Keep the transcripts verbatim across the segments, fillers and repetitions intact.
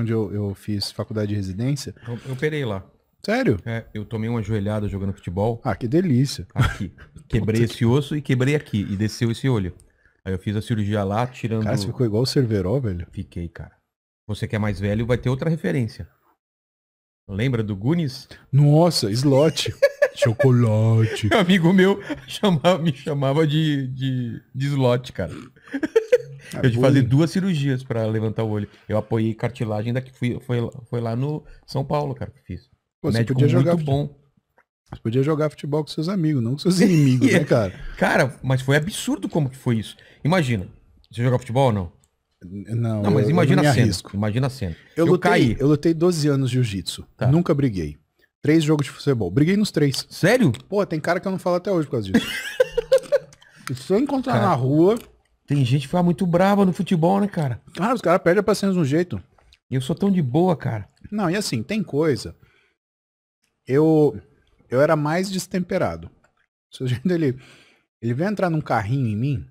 onde eu, eu fiz faculdade de residência. Eu, eu operei lá. Sério? É, eu tomei uma joelhada jogando futebol. Ah, que delícia. Aqui. Quebrei esse osso e quebrei aqui. E desceu esse olho. Aí eu fiz a cirurgia lá, tirando... Cara, você ficou igual o Cerveró, velho? Fiquei, cara. Você que é mais velho vai ter outra referência. Lembra do Goonies? Nossa, Slot. Chocolate. Um amigo meu chamava, me chamava de, de, de Slot, cara. Ah, eu de fazer duas cirurgias pra levantar o olho. Eu apoiei cartilagem daqui. Fui, foi, foi lá no São Paulo, cara, que fiz. Pô, você podia jogar muito bom. Você podia jogar futebol com seus amigos, não com seus inimigos, né, cara? Cara, mas foi absurdo como que foi isso. Imagina, você jogar futebol ou não? Não, não, mas eu, imagina, eu a cena, imagina a cena. Eu, eu lutei, caí. Eu lutei doze anos de jiu-jitsu. Tá. Nunca briguei. Três jogos de futebol. Briguei nos três. Sério? Pô, tem cara que eu não falo até hoje por causa disso. Se eu encontrar cara, na rua... Tem gente que fica muito brava no futebol, né, cara? Cara, os caras perdem a paciência de um jeito. E eu sou tão de boa, cara. Não, e assim, tem coisa... Eu... Eu era mais destemperado. O sujeito, ele... Ele veio entrar num carrinho em mim...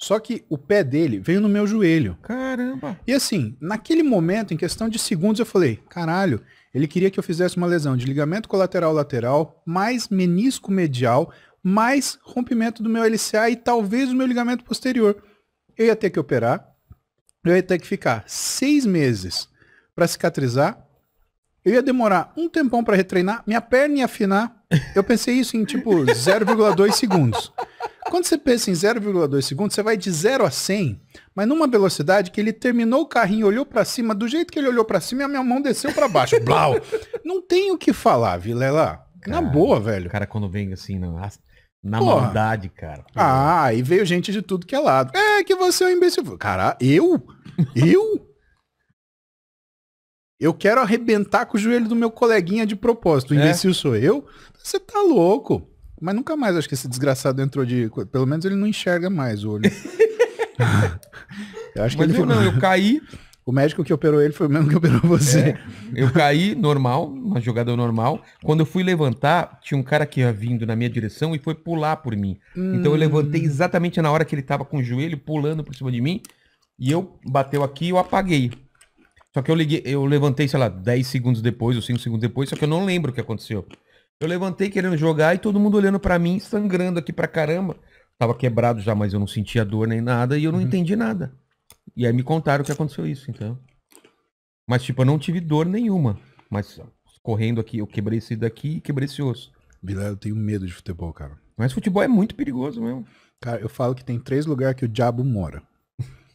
Só que o pé dele veio no meu joelho. Caramba. E assim, naquele momento, em questão de segundos, eu falei, caralho, ele queria que eu fizesse uma lesão de ligamento colateral lateral, mais menisco medial, mais rompimento do meu L C A e talvez o meu ligamento posterior. Eu ia ter que operar, eu ia ter que ficar seis meses para cicatrizar, eu ia demorar um tempão para retreinar, minha perna ia afinar. Eu pensei isso em tipo zero vírgula dois segundos. Quando você pensa em zero vírgula dois segundos, você vai de zero a cem, mas numa velocidade que ele terminou o carrinho, olhou pra cima, do jeito que ele olhou pra cima, a minha mão desceu pra baixo. Blau! Não tem o que falar, Vilela. Cara, na boa, velho. O cara quando vem assim, na, na maldade, cara. Ah, e veio gente de tudo que é lado. É que você é um imbecil. Cara, eu? Eu? Eu quero arrebentar com o joelho do meu coleguinha de propósito. O imbecil é? Sou eu? Você tá louco. Mas nunca mais, acho que esse desgraçado entrou de... Pelo menos ele não enxerga mais o olho. Eu acho que Mas ele eu foi... não, eu caí... O médico que operou ele foi o mesmo que operou você. É, eu caí normal, uma jogada normal. Quando eu fui levantar, tinha um cara que ia vindo na minha direção e foi pular por mim. Hum. Então eu levantei exatamente na hora que ele tava com o joelho pulando por cima de mim. E eu bateu aqui e eu apaguei. Só que eu, liguei, eu levantei, sei lá, dez segundos depois ou cinco segundos depois. Só que eu não lembro o que aconteceu. Eu levantei querendo jogar e todo mundo olhando pra mim, sangrando aqui pra caramba. Tava quebrado já, mas eu não sentia dor nem nada e eu não uhum. entendi nada. E aí me contaram que aconteceu isso, então. Mas tipo, eu não tive dor nenhuma. Mas correndo aqui, eu quebrei esse daqui e quebrei esse osso. Vilela, eu tenho medo de futebol, cara. Mas futebol é muito perigoso mesmo. Cara, eu falo que tem três lugares que o diabo mora.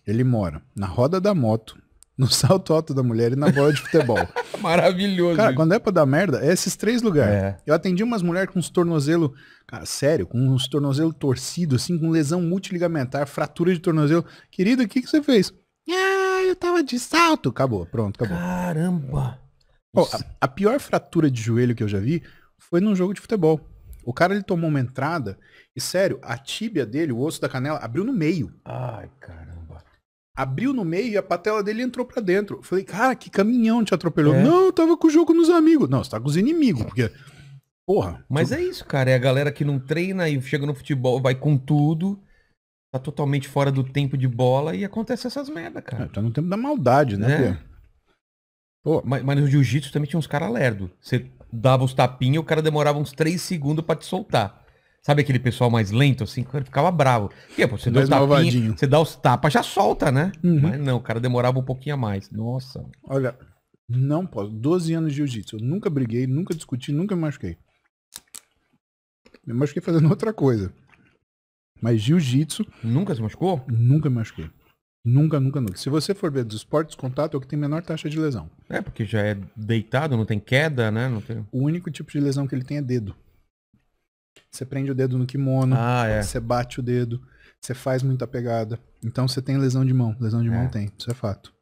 Ele mora na roda da moto, no salto alto da mulher e na bola de futebol. Maravilhoso. Cara, quando é pra dar merda, é esses três lugares. É. Eu atendi umas mulheres com uns tornozelos, cara, sério, com uns tornozelos torcidos, assim, com lesão multiligamentar, fratura de tornozelo. Querido, o que que você fez? Ah, eu tava de salto. Acabou, pronto, acabou. Caramba. Bom, a, a pior fratura de joelho que eu já vi foi num jogo de futebol. O cara, ele tomou uma entrada e, sério, a tíbia dele, o osso da canela, abriu no meio. Ai, caramba. Abriu no meio e a patela dele entrou pra dentro. Falei, cara, que caminhão te atropelou. É. Não, eu tava com o jogo nos amigos. Não, você tá com os inimigos, porque... Porra. Mas tu... é isso, cara. É a galera que não treina e chega no futebol, vai com tudo, tá totalmente fora do tempo de bola e acontece essas merda, cara. É, tá no tempo da maldade, né? É. Pô, mas, mas no jiu-jitsu também tinha uns caras lerdos. Você dava os tapinhos, o cara demorava uns três segundos pra te soltar. Sabe aquele pessoal mais lento, assim, que ficava bravo. Porque, pô, você, dá tapinha, você dá os tapas, já solta, né? Uhum. Mas não, o cara demorava um pouquinho a mais. Nossa. Olha, não posso. doze anos de jiu-jitsu. Eu nunca briguei, nunca discuti, nunca me machuquei. Me machuquei fazendo outra coisa. Mas jiu-jitsu... Nunca se machucou? Nunca me machuquei. Nunca, nunca, nunca. Se você for ver dos esportes, contato é o que tem menor taxa de lesão. É, porque já é deitado, não tem queda, né? Não tem... O único tipo de lesão que ele tem é dedo. Você prende o dedo no kimono, ah, é. Você bate o dedo, você faz muita pegada. Então você tem lesão de mão, lesão de é. mão tem, isso é fato.